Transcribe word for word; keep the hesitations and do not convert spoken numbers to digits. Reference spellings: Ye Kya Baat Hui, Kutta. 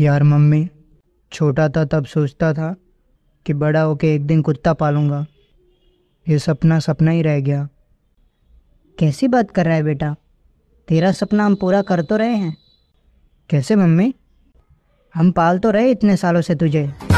यार मम्मी, छोटा था तब सोचता था कि बड़ा होके एक दिन कुत्ता पालूंगा, ये सपना सपना ही रह गया। कैसी बात कर रहा है बेटा, तेरा सपना हम पूरा कर तो रहे हैं। कैसे मम्मी, हम पाल तो रहे इतने सालों से तुझे।